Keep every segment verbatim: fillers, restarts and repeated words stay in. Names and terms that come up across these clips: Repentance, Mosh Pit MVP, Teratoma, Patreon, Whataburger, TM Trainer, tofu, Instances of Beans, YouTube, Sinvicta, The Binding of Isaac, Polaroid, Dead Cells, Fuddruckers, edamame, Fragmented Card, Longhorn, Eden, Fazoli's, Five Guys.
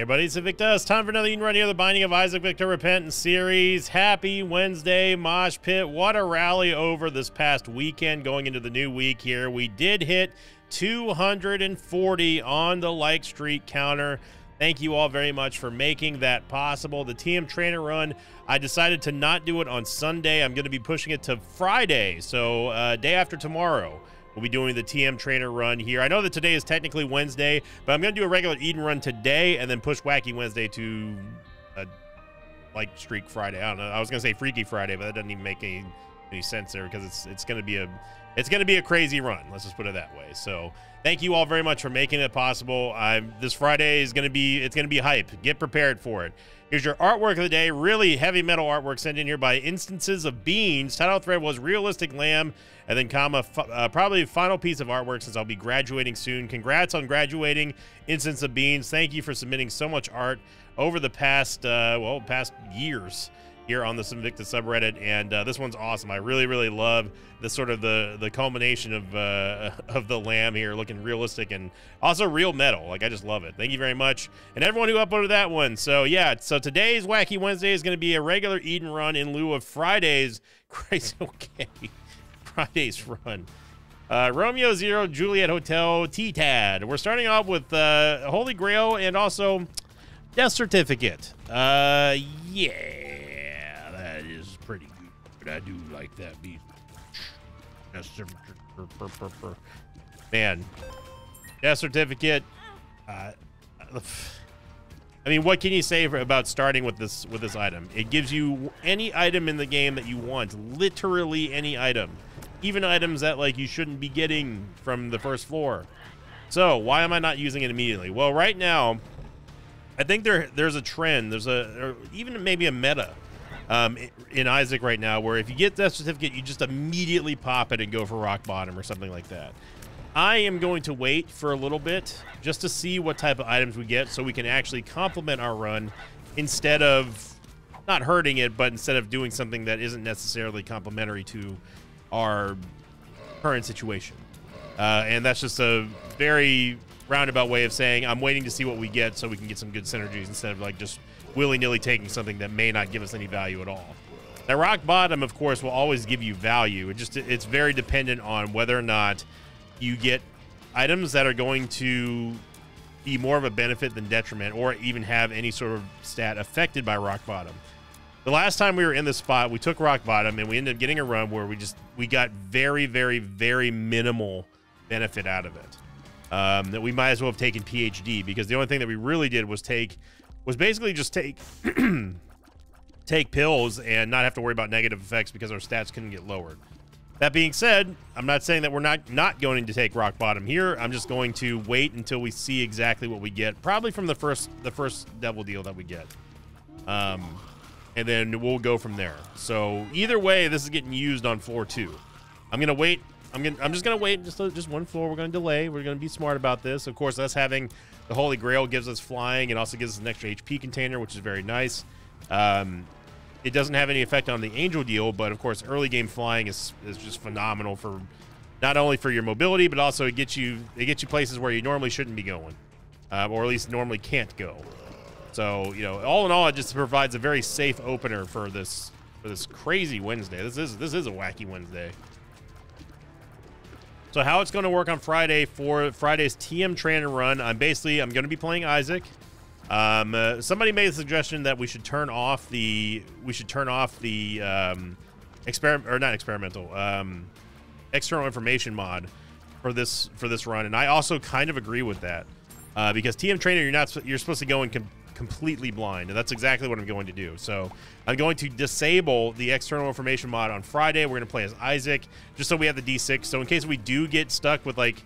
Hey buddy, it's Sinvicta. It's time for another Eden run here, The Binding of Isaac, Victor, Repentance series. Happy Wednesday, Mosh Pit. What a rally over this past weekend going into the new week here. We did hit two hundred forty on the like streak counter. Thank you all very much for making that possible. The T M Trainer run, I decided to not do it on Sunday. I'm going to be pushing it to Friday, so uh, day after tomorrow. We'll be doing the T M Trainer run here. I know that today is technically Wednesday, but I'm going to do a regular Eden run today and then push Wacky Wednesday to a, like, Streak Friday. I don't know. I was going to say Freaky Friday, but that doesn't even make any, any sense there because it's it's going to be a it's going to be a crazy run. Let's just put it that way. So thank you all very much for making it possible. I'm, this Friday is going to be it's going to be hype. Get prepared for it. Here's your artwork of the day. Really heavy metal artwork sent in here by Instances of Beans. Title thread was realistic lamb, and then comma, uh, probably final piece of artwork since I'll be graduating soon. Congrats on graduating, Instance of Beans. Thank you for submitting so much art over the past, uh, well, past years here on the Sinvicta subreddit, and uh, this one's awesome. I really, really love the sort of the the culmination of uh, of the lamb here, looking realistic and also real metal. Like, I just love it. Thank you very much, and everyone who uploaded that one. So yeah, so today's Wacky Wednesday is going to be a regular Eden run in lieu of Friday's crazy okay Friday's run. Uh, Romeo Zero Juliet Hotel T Tad. We're starting off with uh, Holy Grail and also Death Certificate. Uh, yeah. Pretty good, but I do like that beat. Man, death certificate. Uh, I mean, what can you say about starting with this with this item? It gives you any item in the game that you want, literally any item, even items that like you shouldn't be getting from the first floor. So why am I not using it immediately? Well, right now, I think there there's a trend. There's a or even maybe a meta. Um, in Isaac right now, where if you get that certificate, you just immediately pop it and go for rock bottom or something like that. I am going to wait for a little bit just to see what type of items we get so we can actually complement our run instead of not hurting it, but instead of doing something that isn't necessarily complementary to our current situation. Uh, and that's just a very roundabout way of saying I'm waiting to see what we get so we can get some good synergies instead of like just willy-nilly taking something that may not give us any value at all. Now, rock bottom, of course, will always give you value. It just it's very dependent on whether or not you get items that are going to be more of a benefit than detriment or even have any sort of stat affected by rock bottom. The last time we were in this spot, we took rock bottom and we ended up getting a run where we just we got very, very, very minimal benefit out of it. Um, that we might as well have taken P H D because the only thing that we really did was take was basically just take take pills and not have to worry about negative effects because our stats couldn't get lowered. That being said, I'm not saying that we're not, not going to take rock bottom here. I'm just going to wait until we see exactly what we get, probably from the first the first devil deal that we get. Um, and then we'll go from there. So either way, this is getting used on floor two. I'm going to wait. I'm, gonna, I'm just going to wait just, just one floor. We're going to delay. We're going to be smart about this. Of course, us having the Holy Grail gives us flying and also gives us an extra H P container, which is very nice. Um, it doesn't have any effect on the Angel deal, but, of course, early game flying is, is just phenomenal for not only for your mobility, but also it gets you, it gets you places where you normally shouldn't be going, uh, or at least normally can't go. So, you know, all in all, it just provides a very safe opener for this for this crazy Wednesday. This is, this is a wacky Wednesday. So how it's going to work on Friday for Friday's T M Trainer run, I'm basically, I'm going to be playing Isaac. Um, uh, somebody made a suggestion that we should turn off the, we should turn off the um, experiment, or not experimental, um, external information mod for this, for this run. And I also kind of agree with that uh, because T M Trainer, you're not, you're supposed to go in com completely blind. And that's exactly what I'm going to do. So I'm going to disable the external information mod on Friday. We're going to play as Isaac just so we have the D six. So in case we do get stuck with like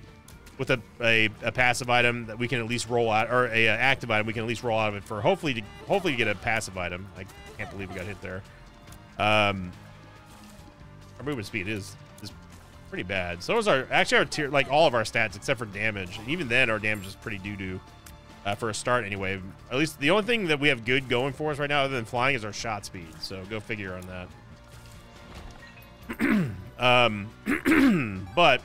with a, a, a passive item that we can at least roll out, or a, a active item, we can at least roll out of it for hopefully to hopefully to get a passive item. I can't believe we got hit there. Um, our movement speed is is pretty bad. So is our actually our tier, like all of our stats except for damage. And even then, our damage is pretty doo doo. Uh, for a start anyway. At least the only thing that we have good going for us right now other than flying is our shot speed. So go figure on that. um, but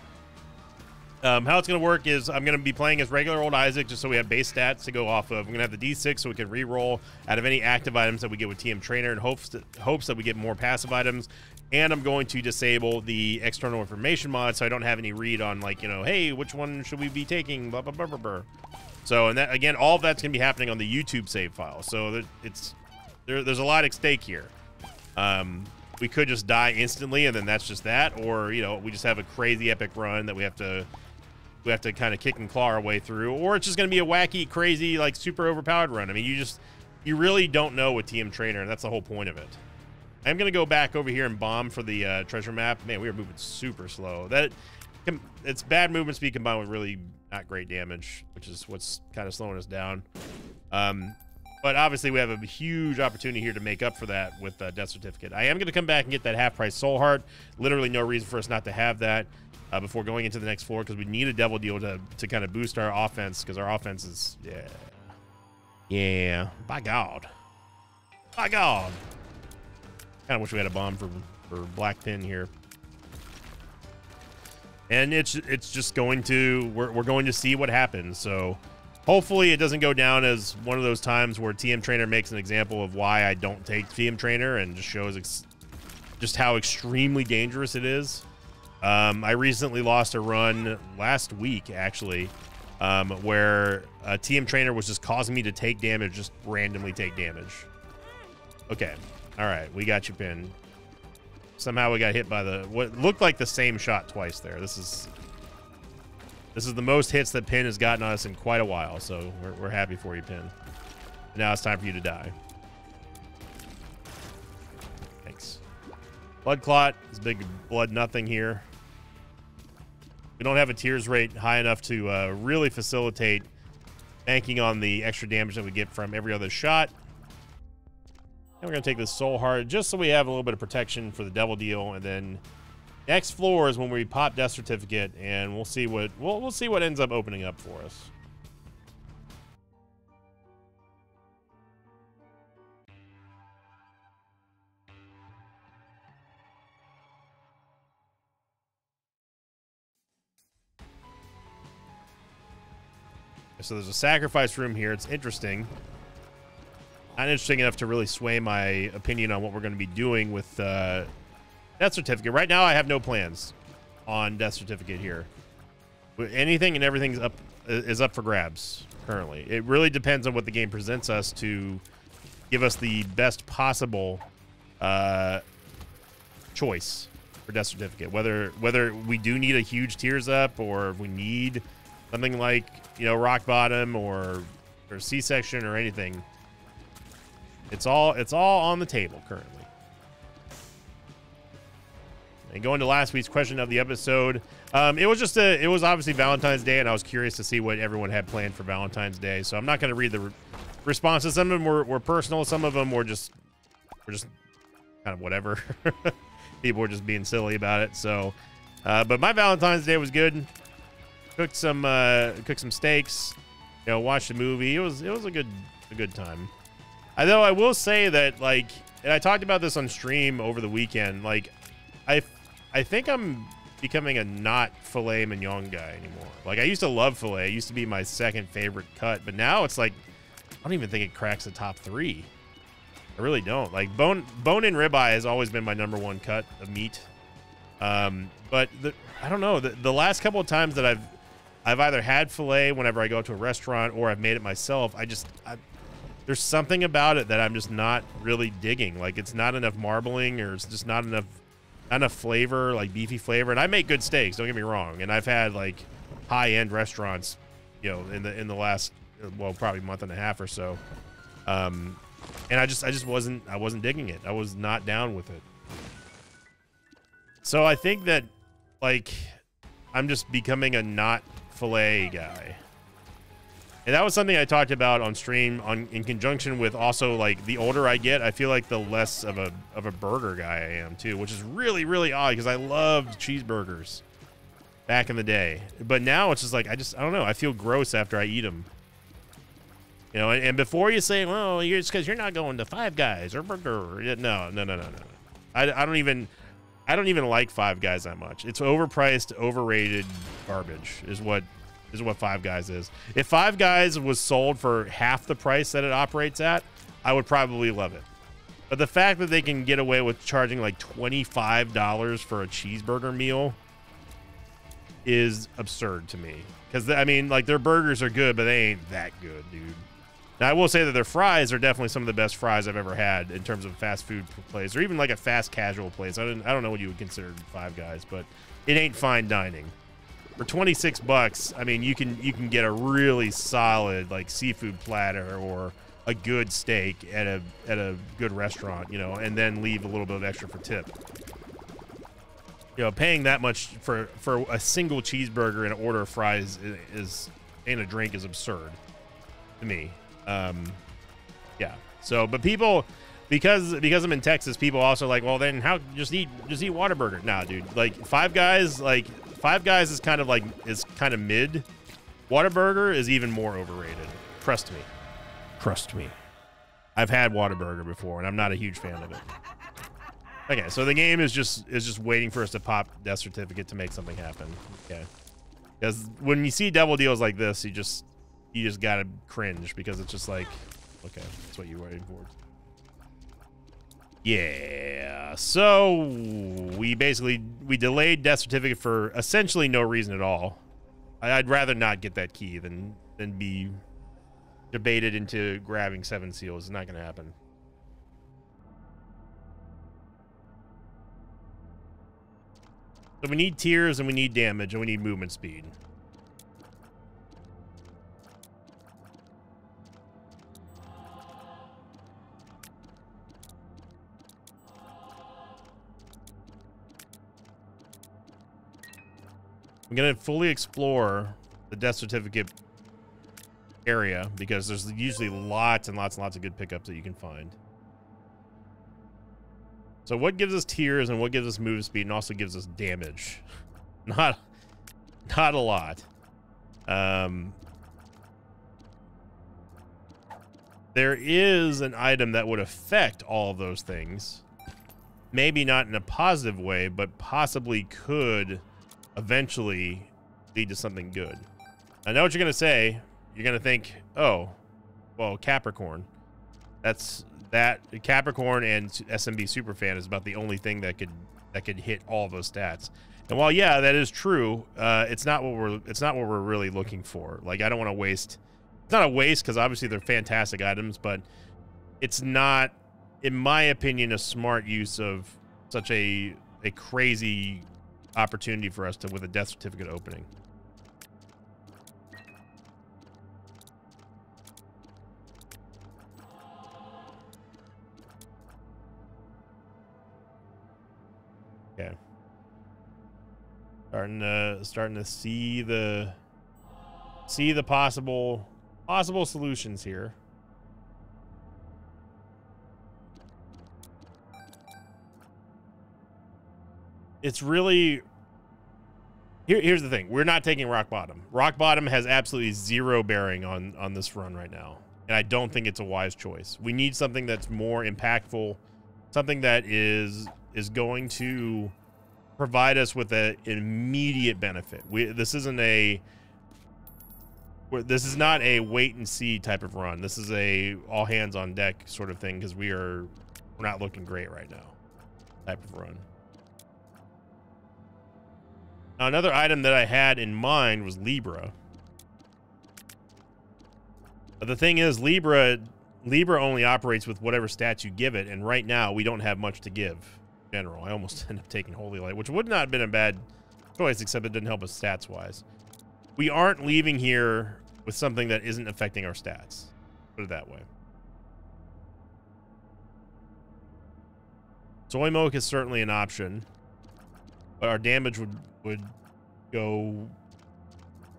Um, how it's going to work is I'm going to be playing as regular old Isaac just so we have base stats to go off of. I'm going to have the D six so we can re-roll out of any active items that we get with T M Trainer in hopes that, hopes that we get more passive items. And I'm going to disable the external information mod so I don't have any read on, like, you know, hey, which one should we be taking, blah, blah, blah, blah, blah. So, and that, again, all of that's going to be happening on the YouTube save file. So there, it's there, there's a lot at stake here. Um, we could just die instantly and then that's just that. Or, you know, we just have a crazy epic run that we have to... we have to kind of kick and claw our way through, or it's just going to be a wacky, crazy, like super overpowered run. I mean, you just, you really don't know with T M Trainer, and that's the whole point of it. I'm going to go back over here and bomb for the uh, treasure map. Man, we are moving super slow. That it's bad movement speed combined with really not great damage, which is what's kind of slowing us down. Um, but obviously we have a huge opportunity here to make up for that with uh, Death Certificate. I am going to come back and get that half price soul heart. Literally no reason for us not to have that. Uh, before going into the next floor, because we need a devil deal to, to kind of boost our offense, because our offense is, yeah. Yeah. By God. By God. Kind of wish we had a bomb for, for Black Pin here. And it's it's just going to, we're, we're going to see what happens. So hopefully it doesn't go down as one of those times where T M Trainer makes an example of why I don't take T M Trainer and just shows ex just how extremely dangerous it is. Um, I recently lost a run last week, actually, um, where a T M Trainer was just causing me to take damage, just randomly take damage. Okay. All right. We got you pinned. Somehow we got hit by the, what looked like the same shot twice there. This is, this is the most hits that Pin has gotten on us in quite a while. So we're, we're happy for you, Pin. Now it's time for you to die. Thanks. Blood clot is big blood. Nothing here. We don't have a tears rate high enough to uh, really facilitate banking on the extra damage that we get from every other shot. And we're going to take this soul heart just so we have a little bit of protection for the devil deal. And then next floor is when we pop Death Certificate, and we'll see what we'll, we'll see what ends up opening up for us. So there's a sacrifice room here. It's interesting. Not interesting enough to really sway my opinion on what we're going to be doing with uh, Death Certificate. Right now, I have no plans on Death Certificate here. Anything and everything's up is up for grabs currently. It really depends on what the game presents us to give us the best possible uh, choice for Death Certificate. Whether whether we do need a huge tiers up, or we need something like, you know, rock bottom or or C-section or anything. It's all it's all on the table currently. And going to last week's question of the episode, um, it was just a it was obviously Valentine's Day, and I was curious to see what everyone had planned for Valentine's Day. So I'm not going to read the re responses. Some of them were, were personal. Some of them were just were just kind of whatever. People were just being silly about it. So, uh, but my Valentine's Day was good. Cooked some uh, cooked some steaks, you know, watched a movie. It was it was a good a good time. Although I will say that, like, and I talked about this on stream over the weekend. Like, I I think I'm becoming a not filet mignon guy anymore. Like, I used to love filet. It used to be my second favorite cut, but now it's like I don't even think it cracks the top three. I really don't. Like, bone bone in ribeye has always been my number one cut of meat. Um, but the, I don't know. The, the last couple of times that I've I've either had filet whenever I go to a restaurant, or I've made it myself. I just, I, there's something about it that I'm just not really digging. Like, it's not enough marbling, or it's just not enough, not enough flavor, like beefy flavor. And I make good steaks, don't get me wrong. And I've had like high end restaurants, you know, in the, in the last, well, probably month and a half or so. Um, and I just, I just wasn't, I wasn't digging it. I was not down with it. So I think that, like, I'm just becoming a not filet guy, and that was something I talked about on stream on in conjunction with also, like, the older I get, I feel like the less of a of a burger guy I am too, which is really really odd because I loved cheeseburgers back in the day, but now it's just like I just I don't know, I feel gross after I eat them, you know. And, and before you say, well, you're, it's because you're not going to Five Guys or Burger, no no no no no, I, I don't even I don't even like Five Guys that much. It's overpriced, overrated garbage is what is what Five Guys is. If Five Guys was sold for half the price that it operates at, I would probably love it. But the fact that they can get away with charging like twenty-five dollars for a cheeseburger meal is absurd to me. Because, I mean, like, their burgers are good, but they ain't that good, dude. Now, I will say that their fries are definitely some of the best fries I've ever had in terms of fast food place, or even like a fast casual place. I don't, I don't know what you would consider Five Guys, but it ain't fine dining. For twenty-six bucks, I mean, you can you can get a really solid like seafood platter or a good steak at a at a good restaurant, you know, and then leave a little bit of extra for tip. You know, paying that much for for a single cheeseburger and an order of fries is, is and a drink is absurd to me. Um, yeah. So, but people, because because I'm in Texas, people also like, well, then how just eat just eat Whataburger? Nah, dude. Like Five Guys, like Five Guys is kind of like is kind of mid. Whataburger is even more overrated. Trust me. Trust me. I've had Whataburger before, and I'm not a huge fan of it. Okay, so the game is just is just waiting for us to pop death certificate to make something happen. Okay. Because when you see double deals like this, you just. You just gotta cringe because it's just like, okay, that's what you're waiting for. Yeah, so we basically we delayed death certificate for essentially no reason at all. I'd rather not get that key than than be debated into grabbing seven seals. It's not gonna happen. So we need tears and we need damage and we need movement speed. I'm gonna fully explore the death certificate area because there's usually lots and lots and lots of good pickups that you can find. So what gives us tiers and what gives us move speed and also gives us damage? Not, not a lot. Um, there is an item that would affect all of those things. Maybe not in a positive way, but possibly could eventually lead to something good. I know what you're gonna say. You're gonna think, oh, well, Capricorn. That's that Capricorn and S M B Superfan is about the only thing that could that could hit all those stats. And while yeah, that is true, uh, it's not what we're it's not what we're really looking for. Like I don't want to waste. It's not a waste because obviously they're fantastic items, but it's not, in my opinion, a smart use of such a a crazy opportunity for us to with a death certificate opening. Okay. Starting to starting to see the see the possible possible solutions here. It's really, here, here's the thing. We're not taking rock bottom. Rock bottom has absolutely zero bearing on, on this run right now. And I don't think it's a wise choice. We need something that's more impactful, something that is, is going to provide us with a, an immediate benefit. We, this isn't a, this is not a wait and see type of run. This is a all hands on deck sort of thing. Cause we are, we're not looking great right now type of run. Another item that I had in mind was Libra. But the thing is, Libra Libra only operates with whatever stats you give it, and right now we don't have much to give in general. I almost ended up taking Holy Light, which would not have been a bad choice, except it didn't help us stats-wise. We aren't leaving here with something that isn't affecting our stats. Put it that way. Soy Moke is certainly an option, but our damage would would go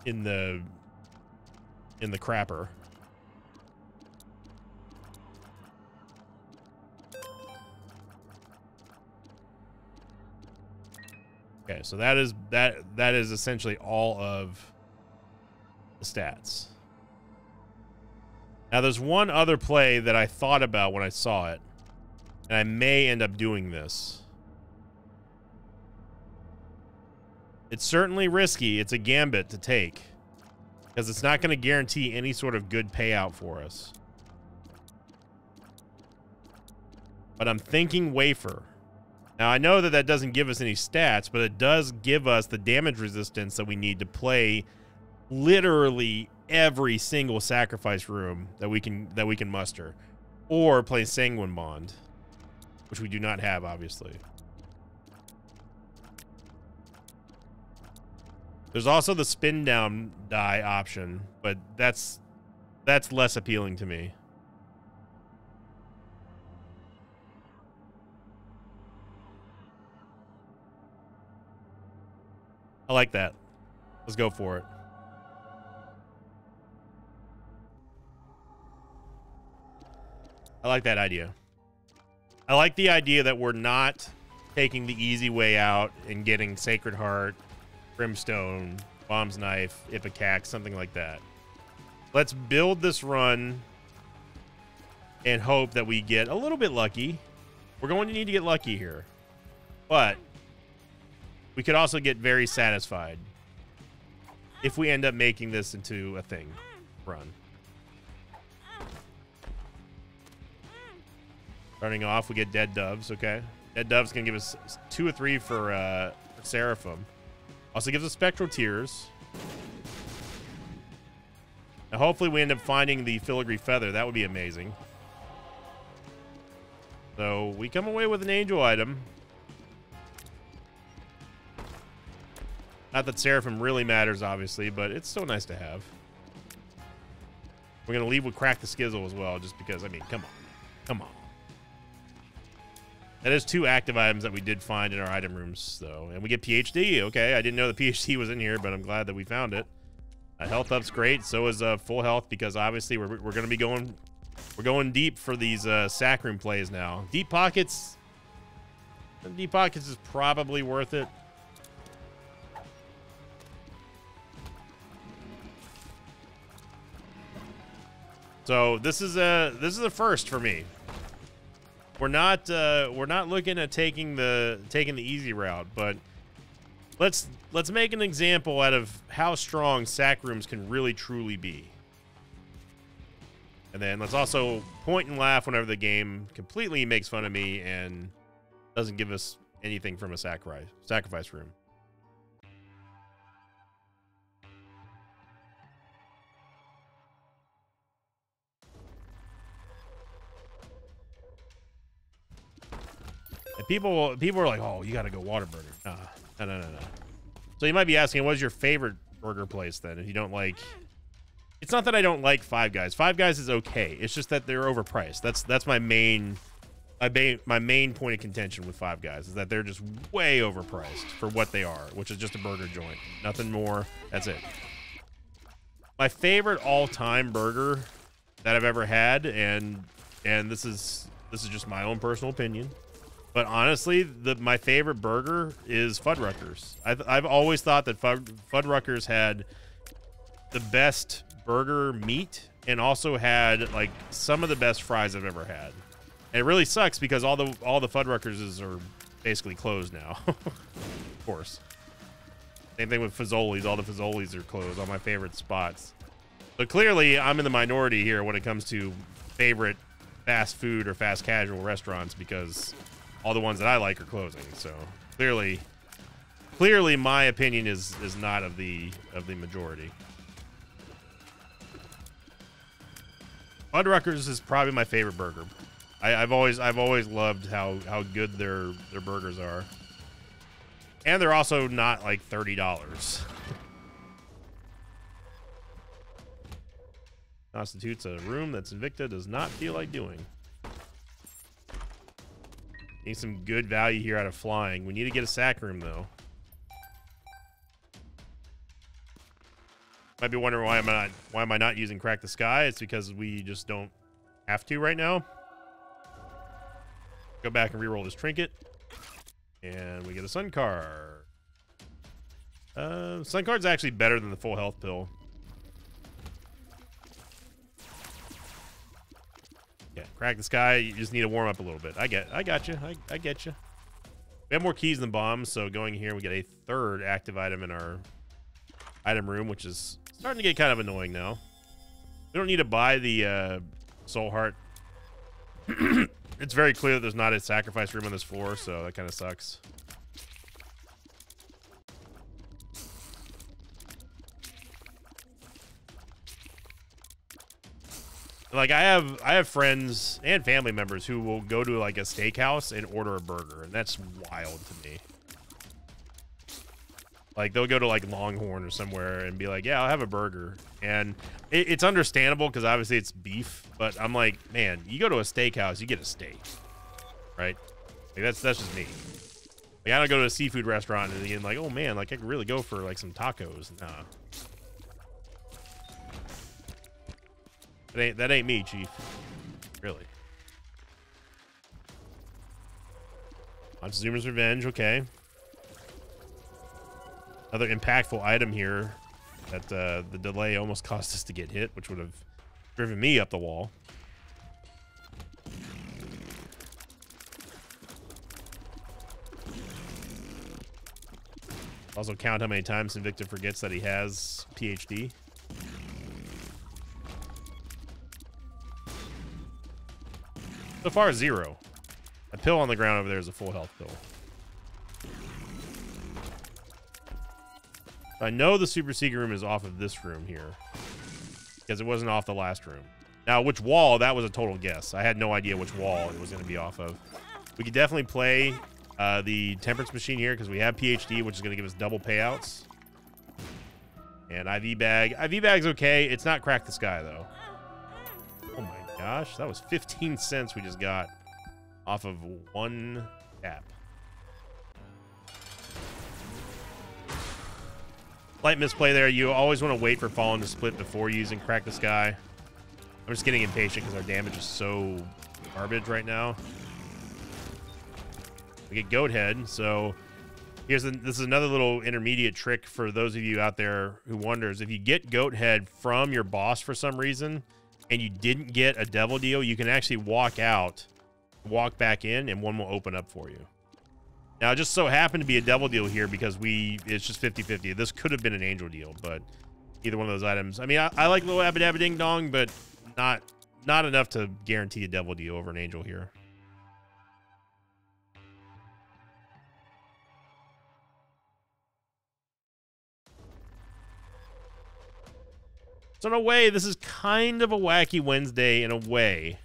in the in the crapper. Okay, so that is that that is essentially all of the stats. Now there's one other play that I thought about when I saw it, and I may end up doing this. It's certainly risky. It's a gambit to take because it's not going to guarantee any sort of good payout for us. But I'm thinking wafer. Now, I know that that doesn't give us any stats, but it does give us the damage resistance that we need to play literally every single sacrifice room that we can that we can muster, or play Sanguine Bond, which we do not have, obviously. There's also the spin down die option, but that's that's less appealing to me. I like that. Let's go for it. I like that idea. I like the idea that we're not taking the easy way out and getting Sacred Heart, Brimstone, Bomb's Knife, Ipecac, something like that. Let's build this run and hope that we get a little bit lucky. We're going to need to get lucky here. But we could also get very satisfied if we end up making this into a thing run. Starting off, we get Dead Doves, okay? Dead Doves can give us two or three for, uh, for Seraphim. Also gives us Spectral Tears. Now, hopefully we end up finding the Filigree Feather. That would be amazing. So we come away with an Angel item. Not that Seraphim really matters, obviously, but it's still nice to have. We're going to leave with Crack the Skizzle as well, just because, I mean, come on. Come on. That is two active items that we did find in our item rooms, though. And we get P H D. Okay, I didn't know the P H D was in here, but I'm glad that we found it. Uh, health up's great. So is uh, full health, because obviously we're, we're going to be going we're going deep for these uh, sack room plays now. Deep Pockets. Deep Pockets is probably worth it. So this is a this is a first for me. We're not uh, we're not looking at taking the taking the easy route, but let's let's make an example out of how strong sack rooms can really truly be. And then let's also point and laugh whenever the game completely makes fun of me and doesn't give us anything from a sacrifice sacrifice room. People, people are like, oh, you got to go Whataburger. Nah, no, no, no, no. So you might be asking, what's your favorite burger place then? If you don't like, it's not that I don't like Five Guys. Five Guys is okay. It's just that they're overpriced. That's that's my main, my main, my main point of contention with Five Guys is that they're just way overpriced for what they are, which is just a burger joint, nothing more. That's it. My favorite all-time burger that I've ever had, and and this is this is just my own personal opinion. But honestly, the, my favorite burger is Fuddruckers. I've, I've always thought that Fud, Fuddruckers had the best burger meat and also had like some of the best fries I've ever had. And it really sucks because all the all the Fuddruckers are basically closed now, of course. Same thing with Fazoli's. All the Fazoli's are closed, all my favorite spots. But clearly, I'm in the minority here when it comes to favorite fast food or fast casual restaurants because all the ones that I like are closing, so clearly, clearly, my opinion is is not of the of the majority. Fuddruckers is probably my favorite burger. I, I've always I've always loved how how good their their burgers are, and they're also not like thirty dollars. Constitutes a room that Sinvicta does not feel like doing. Need some good value here out of flying. We need to get a sack room, though. Might be wondering why am I not why am I not using Crack the Sky? It's because we just don't have to right now. Go back and reroll this trinket, and we get a Sun Card. Uh, Sun Card's actually better than the full health pill. Yeah, Crack the Sky. You just need to warm up a little bit. I get, I got you. I, I get you. We have more keys than bombs, so going here, we get a third active item in our item room, which is starting to get kind of annoying now. We don't need to buy the uh, soul heart. It's very clear that there's not a sacrifice room on this floor, so that kind of sucks. Like I have, I have friends and family members who will go to like a steakhouse and order a burger, and that's wild to me. Like they'll go to like Longhorn or somewhere and be like, "Yeah, I'll have a burger," and it, it's understandable because obviously it's beef. But I'm like, man, you go to a steakhouse, you get a steak, right? Like that's that's just me. Like I don't go to a seafood restaurant and then like, oh man, like I could really go for like some tacos. Nah. That ain't, that ain't me, Chief. Really. On Zoomer's Revenge, okay. Another impactful item here that uh, the delay almost cost us to get hit, which would have driven me up the wall. Also count how many times Sinvicta forgets that he has P H D. So far, zero. A pill on the ground over there is a full health pill. I know the super secret room is off of this room here because it wasn't off the last room. Now, which wall? That was a total guess. I had no idea which wall it was going to be off of. We could definitely play uh, the temperance machine here because we have P H D, which is going to give us double payouts. And I V bag. I V bag's okay. It's not crack the sky, though. Gosh, that was fifteen cents we just got off of one tap. Slight misplay there. You always want to wait for Fallen to split before using Crack the Sky. I'm just getting impatient because our damage is so garbage right now. We get Goat Head, so here's the, this is another little intermediate trick for those of you out there who wonders. If you get Goat Head from your boss for some reason, and you didn't get a devil deal, you can actually walk out, walk back in, and one will open up for you. Now, it just so happened to be a devil deal here because we it's just fifty fifty. This could have been an angel deal, but either one of those items. I mean, I, I like little Abba Dabba Ding Dong, but not, not enough to guarantee a devil deal over an angel here. So in a way, this is kind of a wacky Wednesday in a way,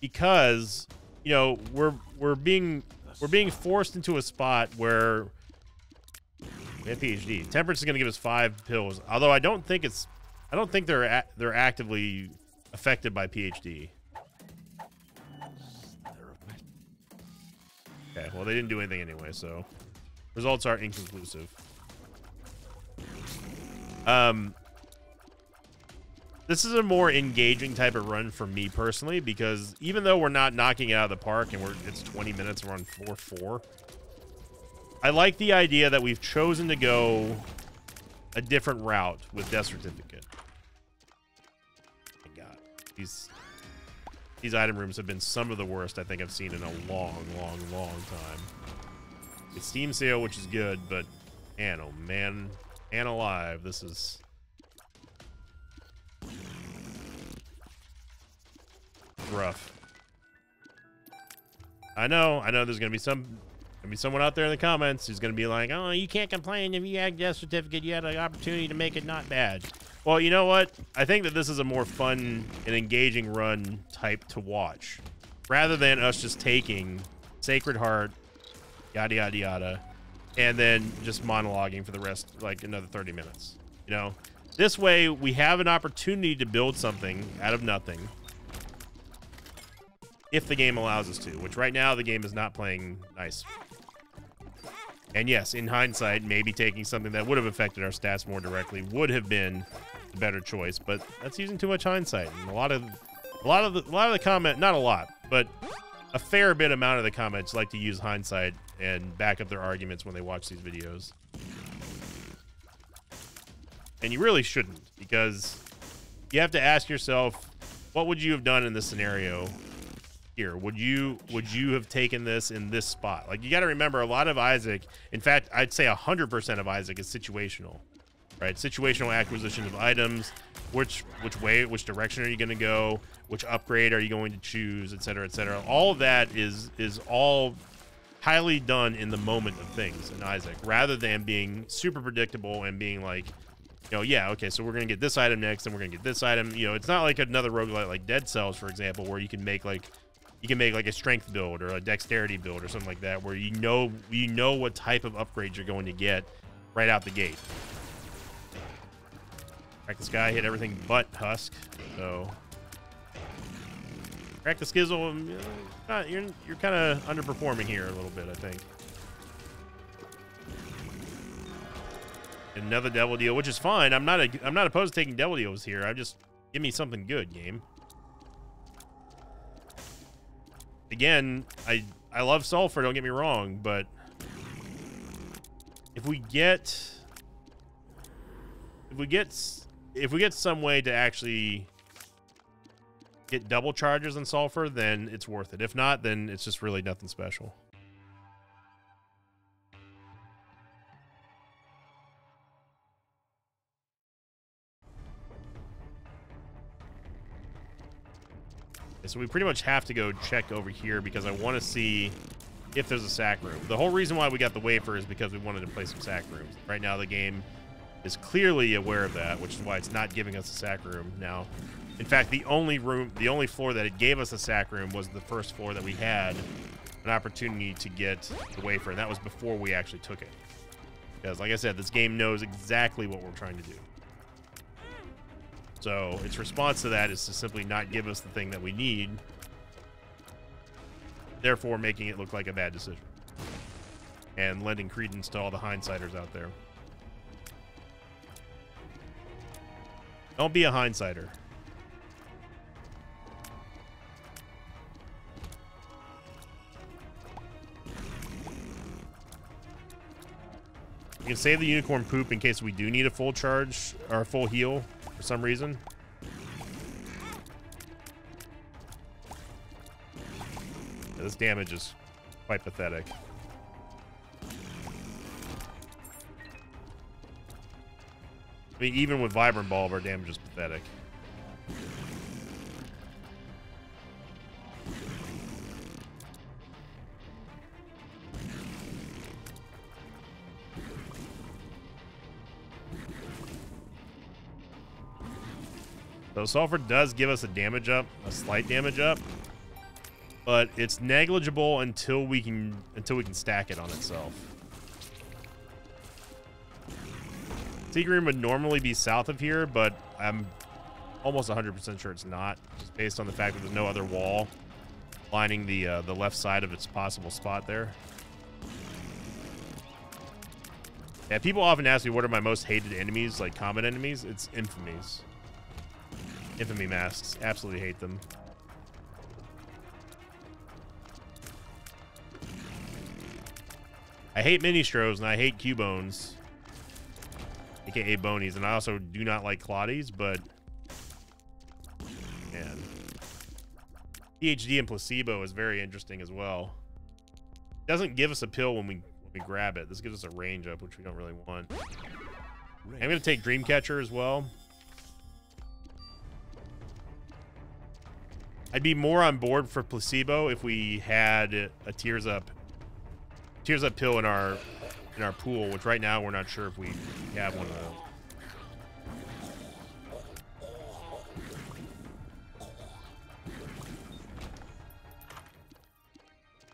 because you know we're we're being we're being forced into a spot where we have P H D. Temperance is going to give us five pills, although I don't think it's I don't think they're a, they're actively affected by P H D. Okay, well they didn't do anything anyway, so results are inconclusive. Um. This is a more engaging type of run for me personally because even though we're not knocking it out of the park and we're it's twenty minutes, we're on floor four. I like the idea that we've chosen to go a different route with Death Certificate. Oh my God, these these item rooms have been some of the worst I think I've seen in a long, long, long time. It's Steam sale, which is good, but man, oh man, man alive, this is. Rough. I know, I know. There's gonna be some, gonna be someone out there in the comments who's gonna be like, "Oh, you can't complain if you had a death certificate. You had an opportunity to make it not bad." Well, you know what? I think that this is a more fun and engaging run type to watch, rather than us just taking Sacred Heart, yada yada yada, and then just monologuing for the rest, like another thirty minutes. You know, this way we have an opportunity to build something out of nothing. If the game allows us to, which right now the game is not playing nice. And yes, in hindsight, maybe taking something that would have affected our stats more directly would have been the better choice, but that's using too much hindsight. And a lot of, a lot of, the, a lot of the comment, not a lot, but a fair bit amount of the comments like to use hindsight and back up their arguments when they watch these videos. And you really shouldn't, because you have to ask yourself, what would you have done in this scenario? here? Would you would you have taken this in this spot? Like, you got to remember, a lot of Isaac, in fact, I'd say one hundred percent of Isaac is situational, right? Situational acquisition of items, which which way, which direction are you going to go? Which upgrade are you going to choose, et cetera, et cetera. All of that is is all highly done in the moment of things in Isaac, rather than being super predictable and being like, you know, yeah, okay, so we're going to get this item next, and we're going to get this item. You know, it's not like another roguelite like Dead Cells, for example, where you can make like you can make like a strength build or a dexterity build or something like that, where you know you know what type of upgrades you're going to get right out the gate. Crack this guy, hit everything but husk. So crack the skizzle. You know, you're you're kind of underperforming here a little bit, I think. Another devil deal, which is fine. I'm not a, I'm not opposed to taking devil deals here. I just, give me something good, game. Again, I I love sulfur, don't get me wrong, but if we get if we get if we get some way to actually get double charges on sulfur, then it's worth it. If not, then it's just really nothing special. So we pretty much have to go check over here because I want to see if there's a sack room. The whole reason why we got the wafer is because we wanted to play some sack rooms. Right now the game is clearly aware of that, which is why it's not giving us a sack room now. In fact, the only room, the only floor that it gave us a sack room was the first floor that we had an opportunity to get the wafer, and that was before we actually took it. Because, like I said, this game knows exactly what we're trying to do. So its response to that is to simply not give us the thing that we need, therefore making it look like a bad decision and lending credence to all the hindsighters out there. Don't be a hindsighter. You can save the unicorn poop in case we do need a full charge or a full heal. For some reason. Yeah, this damage is quite pathetic. I mean, even with Vibrant Bulb, our damage is pathetic. So sulfur does give us a damage up, a slight damage up, but it's negligible until we can until we can stack it on itself. Secret room would normally be south of here, but I'm almost one hundred percent sure it's not, just based on the fact that there's no other wall lining the uh, the left side of its possible spot there. Yeah, people often ask me what are my most hated enemies, like common enemies. It's infamies. Infamy masks. Absolutely hate them. I hate mini-stros and I hate Q-bones, aka bonies, and I also do not like clotties, but man. P H D and placebo is very interesting as well. It doesn't give us a pill when we, when we grab it. This gives us a range up, which we don't really want. I'm going to take Dreamcatcher as well. I'd be more on board for placebo if we had a tears up, tears up pill in our in our pool, which right now we're not sure if we have one of those.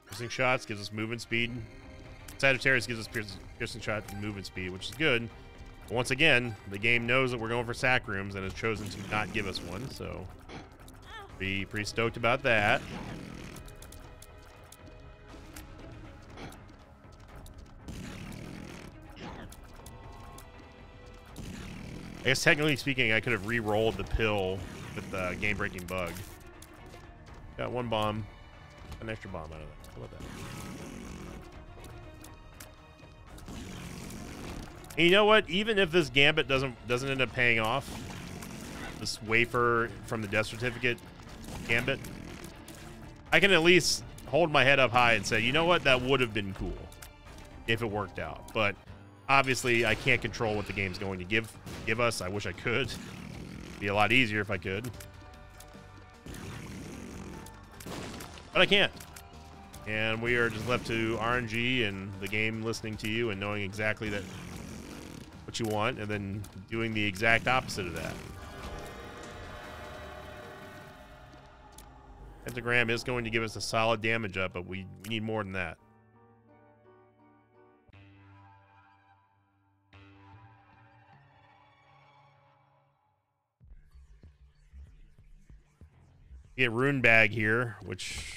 Piercing shots gives us movement speed. Sagittarius gives us piercing, piercing shot and movement speed, which is good. But once again, the game knows that we're going for sack rooms and has chosen to not give us one, so. Be pretty stoked about that. I guess technically speaking, I could have re-rolled the pill with the game-breaking bug. Got one bomb, an extra bomb out of that. How about that? And you know what? Even if this gambit doesn't doesn't end up paying off, this wafer from the death certificate gambit I can at least hold my head up high and say, you know what, that would have been cool if it worked out. But obviously, I can't control what the game's going to give give us. I wish I could. It'd be a lot easier if I could. But I can't. And we are just left to R N G and the game listening to you and knowing exactly that what you want and then doing the exact opposite of that. Pentagram is going to give us a solid damage up, but we, we need more than that. Get Rune Bag here, which...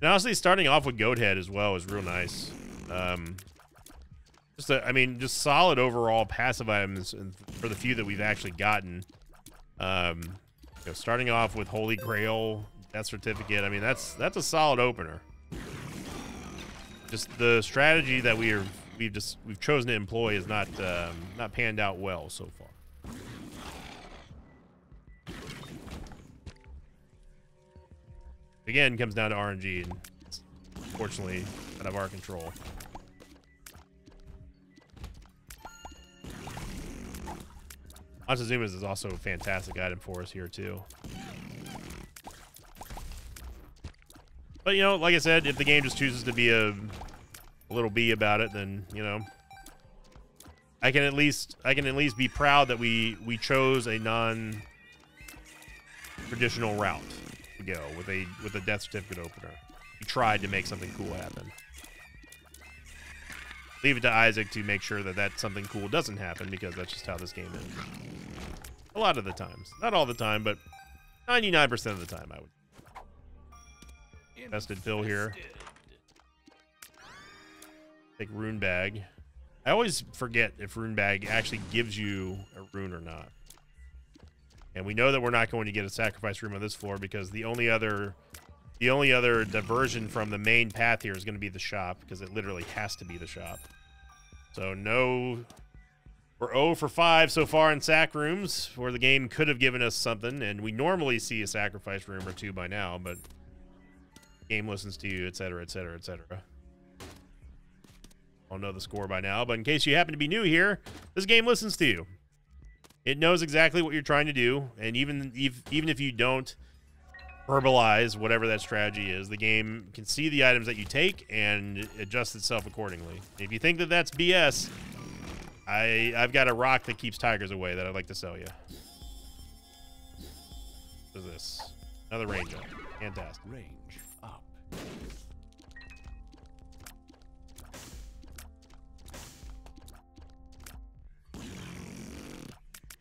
And honestly, starting off with Goathead as well is real nice. Um, just, a, I mean, just solid overall passive items for the few that we've actually gotten. Um, you know, starting off with Holy Grail, Death Certificate. I mean, that's that's a solid opener. Just the strategy that we are we've just we've chosen to employ is not um, not panned out well so far. Again, comes down to R N G, and it's unfortunately out of our control. Atsuzuma's is also a fantastic item for us here, too. But, you know, like I said, if the game just chooses to be a, a little bee about it, then, you know, I can at least I can at least be proud that we, we chose a non-traditional route. Go with a with a death certificate opener. He tried to make something cool happen. Leave it to Isaac to make sure that that something cool doesn't happen, because that's just how this game is. A lot of the times, not all the time, but ninety-nine percent of the time, I would. Invested Phil here. Take Rune Bag. I always forget if Rune Bag actually gives you a rune or not. And we know that we're not going to get a sacrifice room on this floor, because the only other the only other diversion from the main path here is going to be the shop, because it literally has to be the shop. So no, we're zero for five so far in sac rooms, where the game could have given us something, and we normally see a sacrifice room or two by now, but game listens to you, et cetera, et cetera, et cetera. I'll know the score by now, but in case you happen to be new here, this game listens to you. It knows exactly what you're trying to do, and even if, even if you don't verbalize whatever that strategy is, the game can see the items that you take and adjust itself accordingly. If you think that that's B S, I, I've got a rock that keeps tigers away that I'd like to sell you. What is this? Another range up. Fantastic. Range up.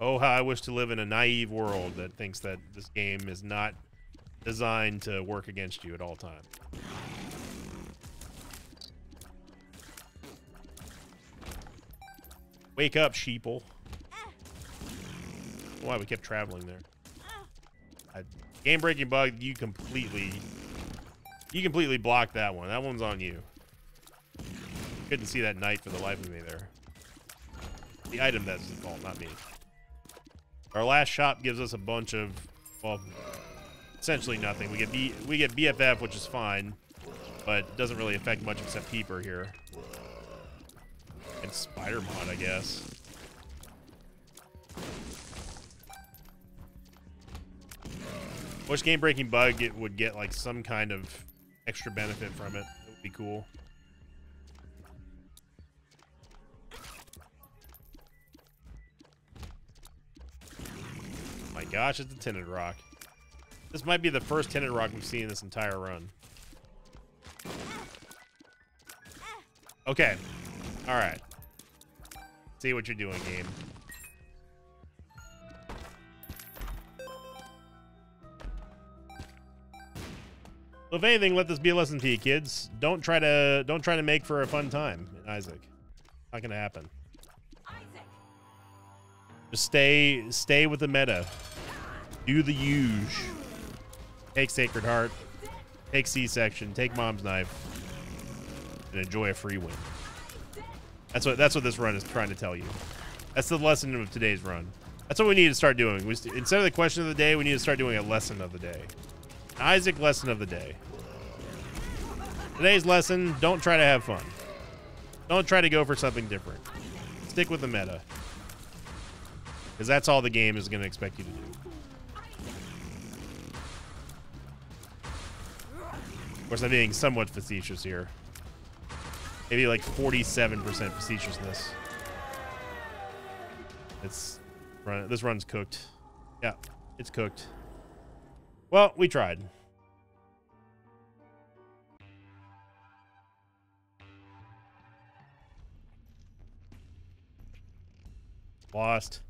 Oh, how I wish to live in a naive world that thinks that this game is not designed to work against you at all times. Wake up, sheeple. Why we kept traveling there. A game-breaking bug, you completely... You completely blocked that one. That one's on you. Couldn't see that knight for the life of me there. The item that's the fault, not me. Our last shop gives us a bunch of, well, essentially nothing. We get B, we get B F F, which is fine, but doesn't really affect much except Keeper here. And Spider Mod, I guess. Wish game-breaking bug it would get like some kind of extra benefit from it. It would be cool. Gosh, it's a tinted rock. This might be the first tinted rock we've seen in this entire run. Okay. All right. See what you're doing, game. Well, if anything, let this be a lesson to you, kids. Don't try to don't try to make for a fun time in Isaac. Not gonna happen. Just stay stay with the meta. Do the huge. Take Sacred Heart. Take C-section, take Mom's Knife, and enjoy a free win. That's what that's what this run is trying to tell you. That's the lesson of today's run. That's what we need to start doing. We st instead of the question of the day, we need to start doing a lesson of the day. Isaac lesson of the day. Today's lesson, don't try to have fun. Don't try to go for something different. Stick with the meta. Because that's all the game is going to expect you to do. Of course, I'm being somewhat facetious here. Maybe like forty-seven percent facetiousness. It's run, this run's cooked. Yeah, it's cooked. Well, we tried. Lost.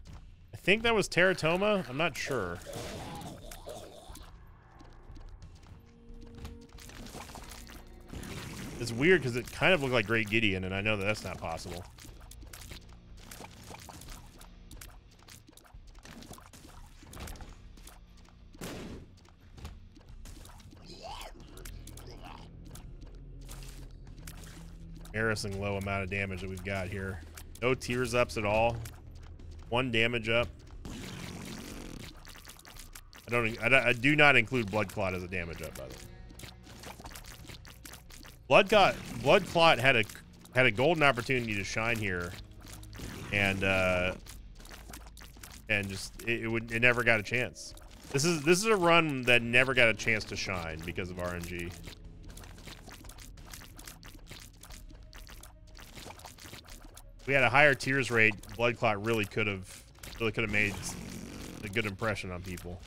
I think that was Teratoma. I'm not sure. It's weird because it kind of looked like Great Gideon, and I know that that's not possible. Embarrassing low amount of damage that we've got here. No tears ups at all. One damage up. I don't. I, I do not include Blood Clot as a damage up, by the way. Blood Clot. Blood Clot had a had a golden opportunity to shine here, and uh, and just it, it would it never got a chance. This is this is a run that never got a chance to shine because of R N G. We had a higher tears rate. Blood Clot really could have, really could have made a good impression on people.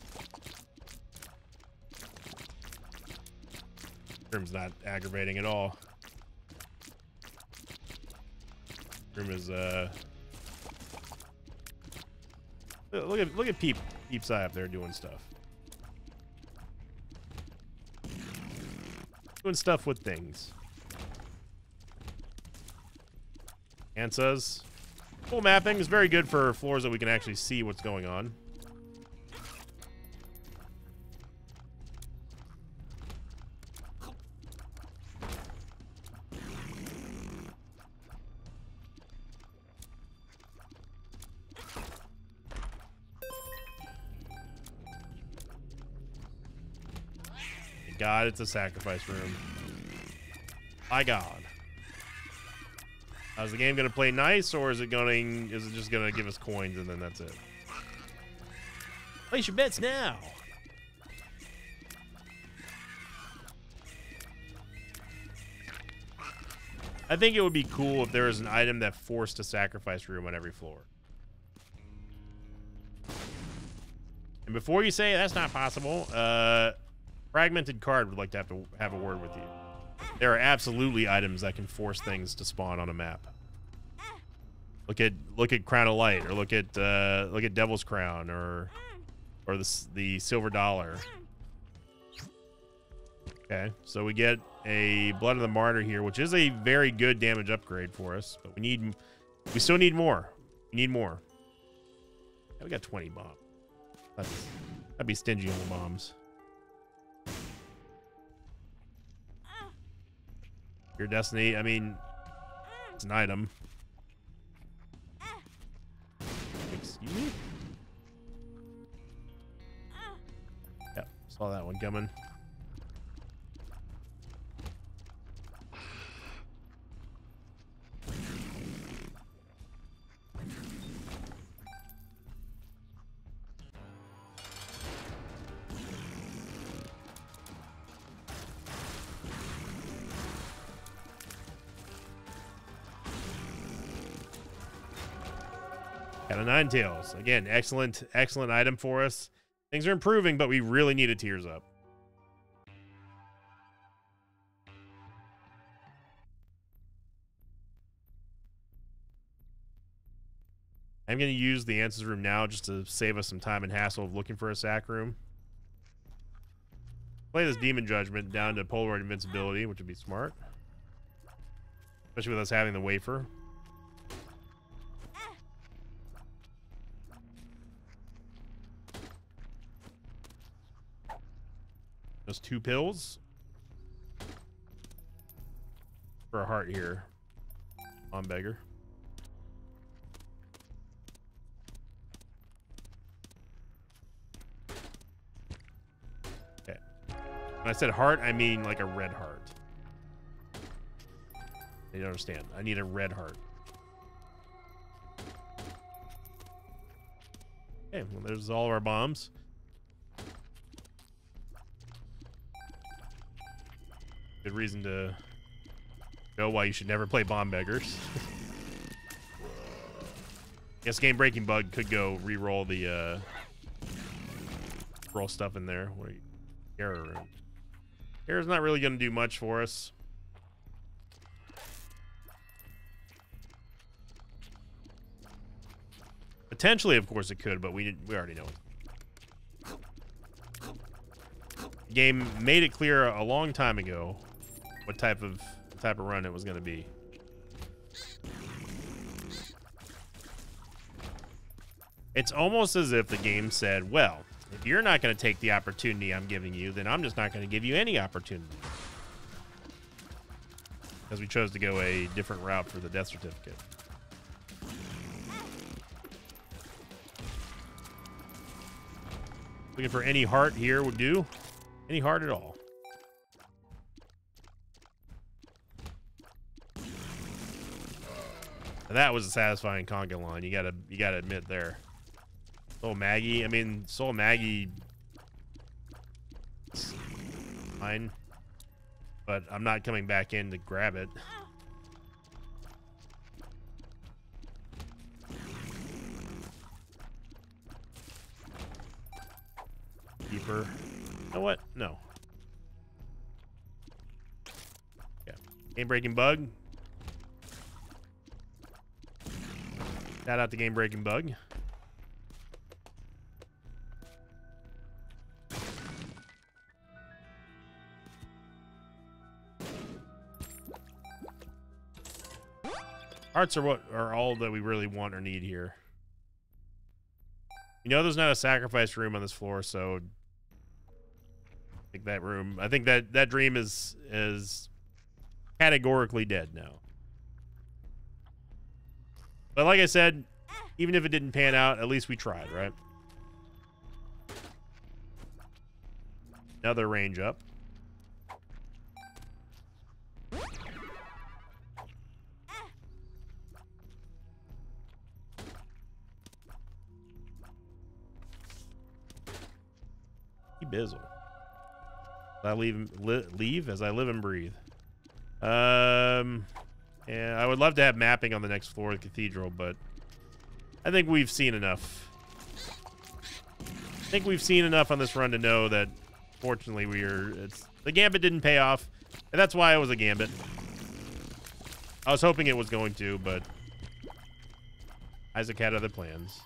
Grim's not aggravating at all. Grim is uh. Look at look at Peep Peep's Eye up there doing stuff. Doing stuff with things. Ansas. Full mapping is very good for floors that we can actually see what's going on. Thank God, it's a sacrifice room. My God. Uh, is the game going to play nice, or is it going? Is it just going to give us coins and then that's it? Place your bets now. I think it would be cool if there was an item that forced a sacrifice room on every floor. And before you say that's not possible, uh, Fragmented Card would like to have to have a word with you. There are absolutely items that can force things to spawn on a map. Look at look at Crown of Light, or look at uh, look at Devil's Crown, or or the the Silver Dollar. Okay, so we get a Blood of the Martyr here, which is a very good damage upgrade for us, but we need we still need more. We need more. Yeah, we got twenty bombs. That'd, that'd be stingy on the bombs. Your destiny, I mean, it's an item. Excuse me? Yep, saw that one coming. Got a nine tails. Again, excellent, excellent item for us. Things are improving, but we really need a tears up. I'm going to use the answers room now just to save us some time and hassle of looking for a sack room. Play this Demon Judgment down to Polaroid Invincibility, which would be smart. Especially with us having the wafer. Those two pills. for a heart here. On beggar. Okay. When I said heart, I mean like a red heart. You don't understand. I need a red heart. Okay, well, there's all of our bombs. Good reason to know why you should never play bomb beggars. Guess game breaking bug could go re-roll the uh, roll stuff in there. What are you? Terror room. Terror's not really gonna do much for us. Potentially, of course, it could, but we didn't, we already know it. The game made it clear a long time ago what type of what type of run it was going to be. It's almost as if the game said, "Well, if you're not going to take the opportunity I'm giving you, then I'm just not going to give you any opportunity." Because we chose to go a different route for the death certificate. Looking for any heart here would do. Any heart at all. Now that was a satisfying conga line. You gotta, you gotta admit there. Soul Maggie. I mean, Soul Maggie. Fine, but I'm not coming back in to grab it. Keeper. You know what? No. Yeah. Game breaking bug. Shout out the game breaking bug. Hearts are what are all that we really want or need here. You know there's not a sacrifice room on this floor, so I think that room, I think that that dream is is categorically dead now. But like I said, even if it didn't pan out, at least we tried, right? Another range up. Bizzle. I leave, li leave as I live and breathe. Um, yeah, I would love to have mapping on the next floor of the cathedral, but I think we've seen enough. I think we've seen enough on this run to know that, fortunately, we are. It's the gambit didn't pay off, and that's why it was a gambit. I was hoping it was going to, but Isaac had other plans.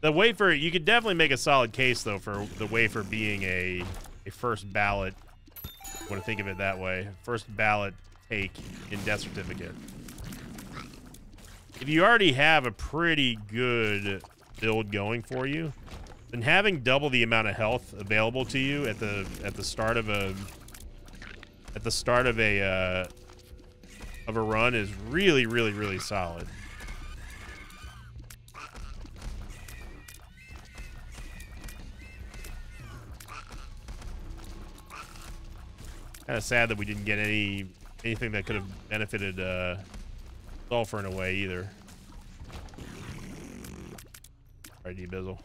The wafer, you could definitely make a solid case, though, for the wafer being a, a first ballot, I want to think of it that way, first ballot take in death certificate. If you already have a pretty good build going for you, then having double the amount of health available to you at the at the start of a at the start of a uh, of a run is really, really, really solid. Kind of sad that we didn't get any anything that could have benefited uh, Sulfur in a way either. All right, Debizzle.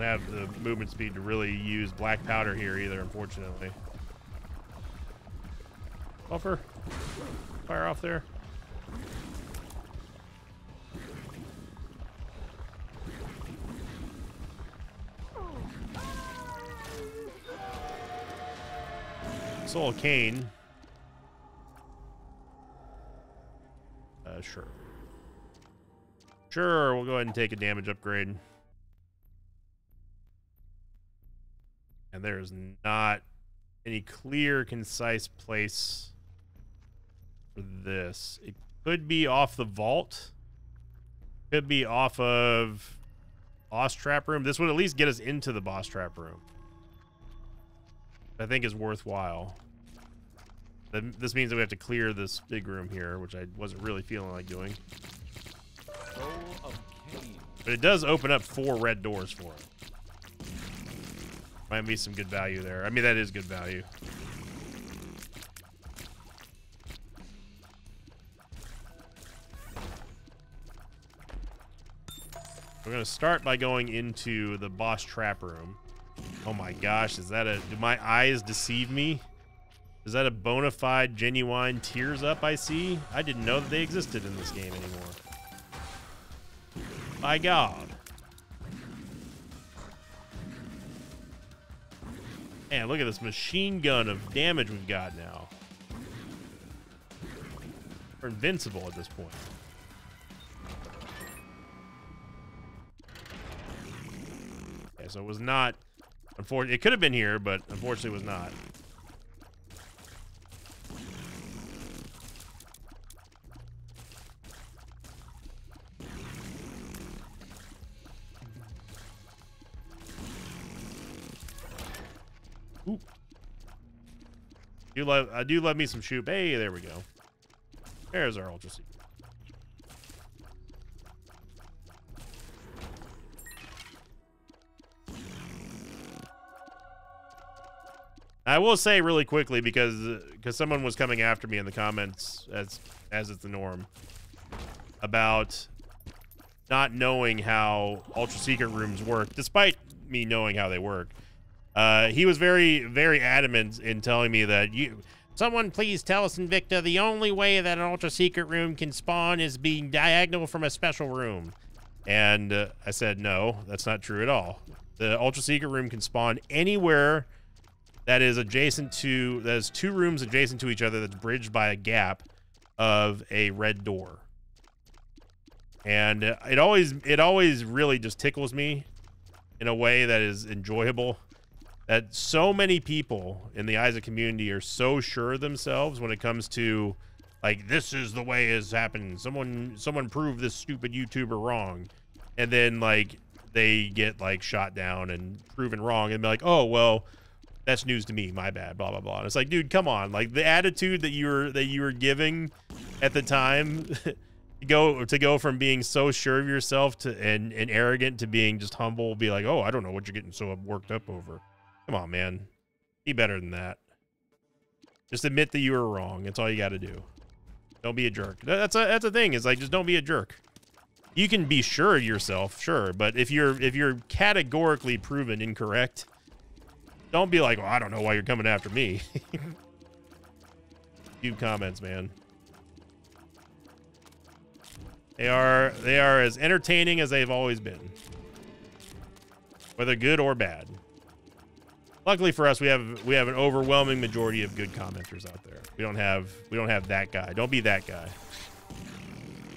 Have the movement speed to really use black powder here either, unfortunately. Buffer, fire off there. Soul Cane. Uh, sure. Sure, we'll go ahead and take a damage upgrade. And there's not any clear, concise place for this. It could be off the vault. Could be off of boss trap room. This would at least get us into the boss trap room. I think is worthwhile. This means that we have to clear this big room here, which I wasn't really feeling like doing. But it does open up four red doors for him. Might be some good value there. I mean, that is good value. We're gonna start by going into the boss trap room. Oh my gosh, is that a, do my eyes deceive me? Is that a bona fide, genuine Tears Up I see? I didn't know that they existed in this game anymore. My God. Man, look at this machine gun of damage we've got now. We're invincible at this point. Okay, so it was not... Unfortunately, it could have been here, but unfortunately it was not. Oop. Do love, I do love me some shoot. Hey, there we go. There's our ultra secret. I will say really quickly, because because someone was coming after me in the comments, as as it's the norm, about not knowing how ultra secret rooms work, despite me knowing how they work. Uh, he was very, very adamant in telling me that you, someone please tell us, Sinvicta, the only way that an ultra secret room can spawn is being diagonal from a special room. And uh, I said, no, that's not true at all. The ultra secret room can spawn anywhere that is adjacent to, that is two rooms adjacent to each other that's bridged by a gap of a red door. And it always, it always really just tickles me in a way that is enjoyable, that so many people in the Isaac community are so sure of themselves when it comes to, like, this is the way it's happened. Someone, someone proved this stupid YouTuber wrong. And then, like, they get, like, shot down and proven wrong and be like, oh, well, that's news to me, my bad, blah blah blah. And it's like, dude, come on. Like, the attitude that you were that you were giving at the time to go to go from being so sure of yourself to and, and arrogant to being just humble, be like, oh, I don't know what you're getting so worked up over. Come on, man. Be better than that. Just admit that you were wrong. That's all you gotta do. Don't be a jerk. That's a that's a thing, is like, just don't be a jerk. You can be sure of yourself, sure, but if you're if you're categorically proven incorrect, don't be like, well, I don't know why you're coming after me. Few comments, man. They are they are as entertaining as they've always been, whether good or bad. Luckily for us, we have we have an overwhelming majority of good commenters out there. We don't have we don't have that guy. Don't be that guy.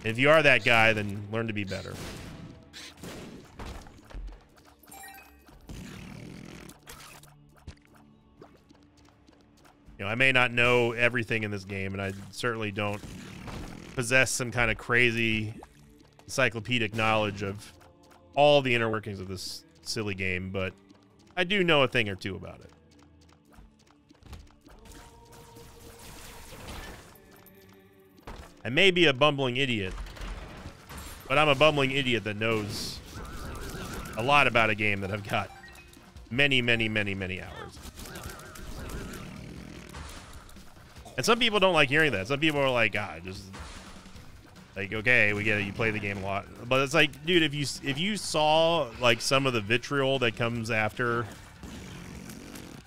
If you are that guy, then learn to be better. You know, I may not know everything in this game, and I certainly don't possess some kind of crazy encyclopedic knowledge of all the inner workings of this silly game, but I do know a thing or two about it. I may be a bumbling idiot, but I'm a bumbling idiot that knows a lot about a game that I've got many, many, many, many hours. And some people don't like hearing that. Some people are like, ah, just like, okay, we get it. You play the game a lot, but it's like, dude, if you if you saw like some of the vitriol that comes after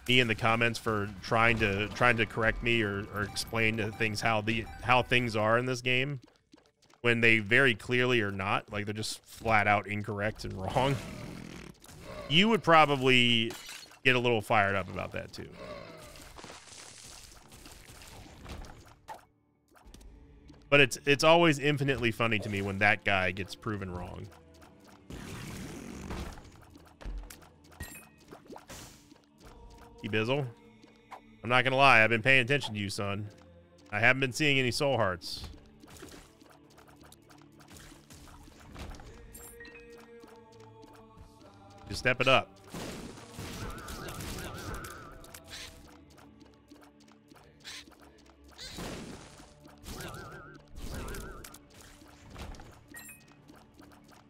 me in the comments for trying to trying to correct me or, or explain to things how the how things are in this game when they very clearly are not, like, they're just flat out incorrect and wrong, you would probably get a little fired up about that too. But it's it's always infinitely funny to me when that guy gets proven wrong. Bizzle, I'm not gonna lie, I've been paying attention to you, son. I haven't been seeing any soul hearts. Just step it up.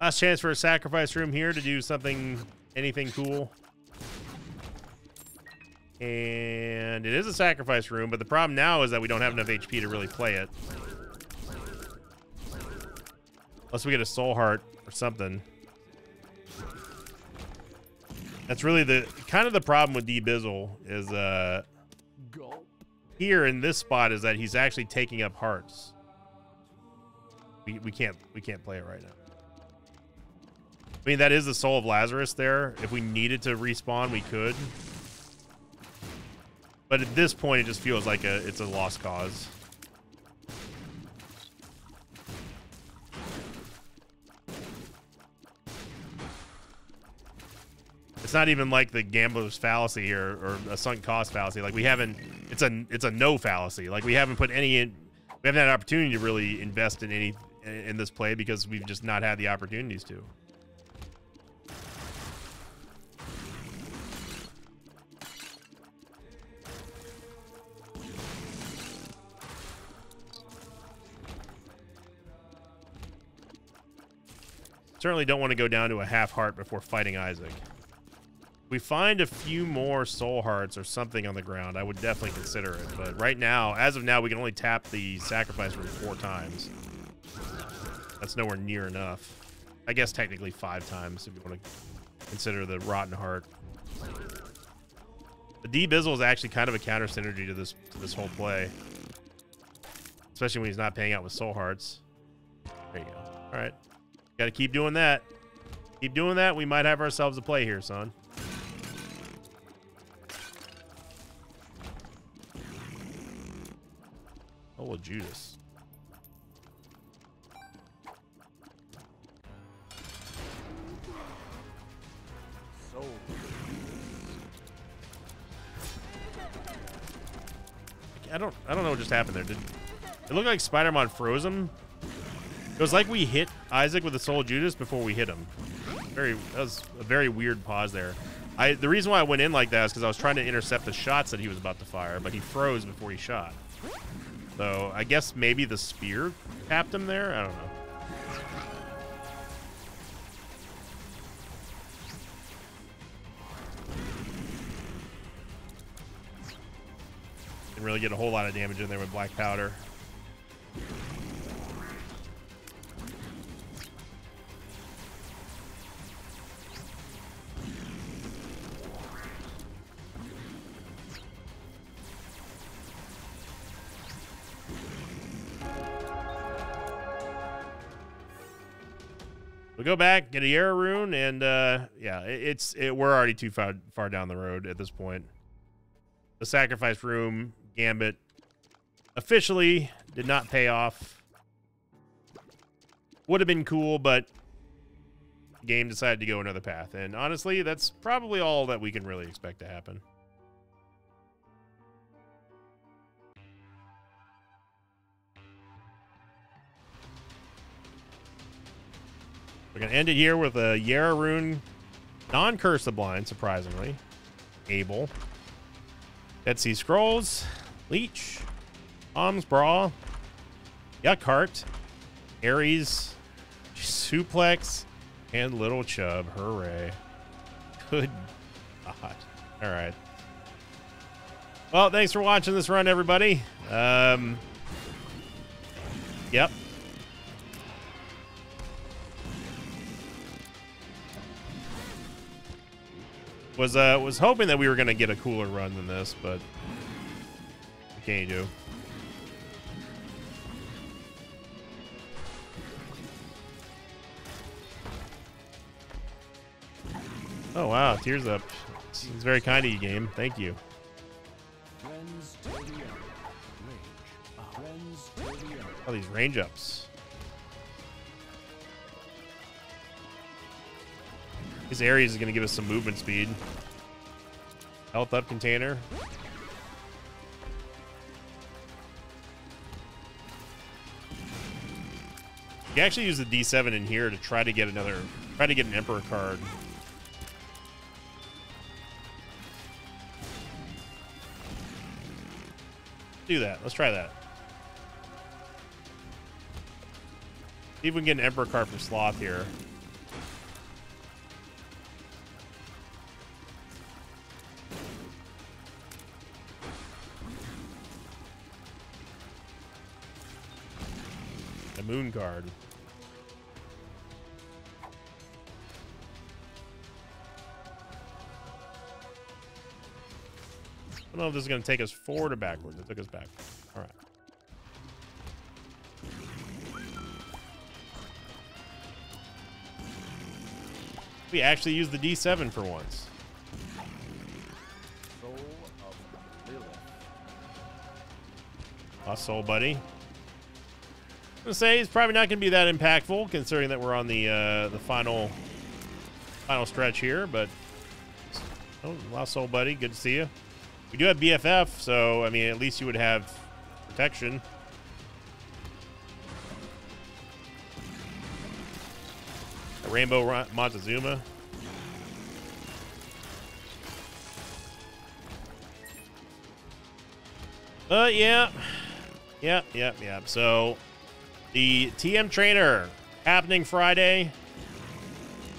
Last chance for a sacrifice room here to do something, anything cool. And it is a sacrifice room, but the problem now is that we don't have enough H P to really play it. Unless we get a soul heart or something. That's really the kind of the problem with D-Bizzle is uh, here in this spot is that he's actually taking up hearts. We we can't we can't play it right now. I mean, that is the soul of Lazarus there. If we needed to respawn, we could. But at this point, it just feels like a, it's a lost cause. It's not even like the gambler's fallacy here or a sunk cost fallacy. Like we haven't, it's a, it's a no fallacy. Like we haven't put any, in, we haven't had an opportunity to really invest in any, in this play because we've just not had the opportunities to. Certainly don't want to go down to a half heart before fighting Isaac. If we find a few more soul hearts or something on the ground, I would definitely consider it. But right now, as of now, we can only tap the sacrifice room four times. That's nowhere near enough. I guess technically five times if you want to consider the rotten heart. The D-Bizzle is actually kind of a counter synergy to this, to this whole play. Especially when he's not paying out with soul hearts. There you go. All right. Gotta keep doing that. Keep doing that. We might have ourselves a play here, son. Oh, well, Judas. So. I don't. I don't know what just happened there. Did it looked like Spider-Man froze him? It was like we hit Isaac with the soul Judas before we hit him. Very, that was a very weird pause there. I the reason why I went in like that is because I was trying to intercept the shots that he was about to fire, but he froze before he shot. So I guess maybe the spear tapped him there. I don't know. Didn't really get a whole lot of damage in there with black powder. Go back, get a Yara rune, and uh, yeah, it, it's it, we're already too far, far down the road at this point. The sacrifice room gambit officially did not pay off. Would have been cool, but the game decided to go another path, and honestly, that's probably all that we can really expect to happen. We're going to end it here with a Yara rune, non-Curse of Blind, surprisingly. Abel. Dead Sea Scrolls. Leech. Om's Brawl. Yuck Heart. Ares. Suplex. And Little Chub. Hooray. Good God. All right. Well, thanks for watching this run, everybody. Um, yep. Was uh was hoping that we were gonna get a cooler run than this, but what can you do? Oh wow, tears up. It's very kind of you, game. Thank you. Oh, these range ups. His Ares is going to give us some movement speed. Health up container. You can actually use the D seven in here to try to get another, try to get an Emperor card. Do that. Let's try that. See if we can get an Emperor card from Sloth here. The Moon card. I don't know if this is going to take us forward or backwards. It took us back. All right. We actually used the D seven for once. Soul of Lilith. Lost soul, buddy. I'm going to say it's probably not going to be that impactful, considering that we're on the uh, the final final stretch here. But oh, lost soul, buddy. Good to see you. We do have B F F, so, I mean, at least you would have protection. A Rainbow Montezuma. Uh, yeah. Yeah, yeah, yeah. So, the T M Trainer happening Friday.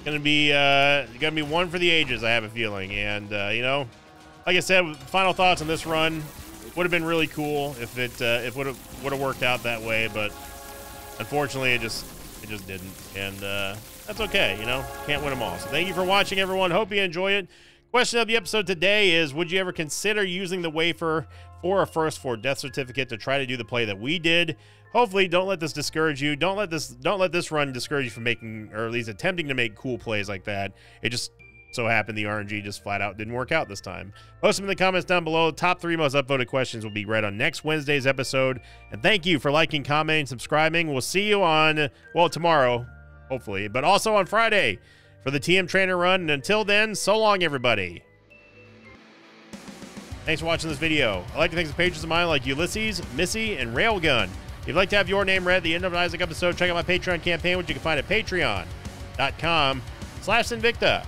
Gonna be, uh, gonna be one for the ages, I have a feeling. And, uh, you know... Like I said, final thoughts on this run. Would have been really cool if it uh, if would have would have worked out that way, but unfortunately, it just it just didn't, and uh, that's okay. You know, can't win them all. So thank you for watching, everyone. Hope you enjoy it. Question of the episode today is: would you ever consider using the wafer for a first for death certificate to try to do the play that we did? Hopefully, don't let this discourage you. Don't let this don't let this run discourage you from making, or at least attempting to make, cool plays like that. It just so happened the R N G just flat out didn't work out this time. Post them in the comments down below. Top three most upvoted questions will be read on next Wednesday's episode. And thank you for liking, commenting, subscribing. We'll see you on, well, tomorrow, hopefully, but also on Friday for the T M Trainer run. And until then, so long, everybody. Thanks for watching this video. I'd like to thank the patrons of mine like Ulysses, Missy, and Railgun. If you'd like to have your name read at the end of an Isaac episode, check out my Patreon campaign, which you can find at patreon dot com slash Sinvicta.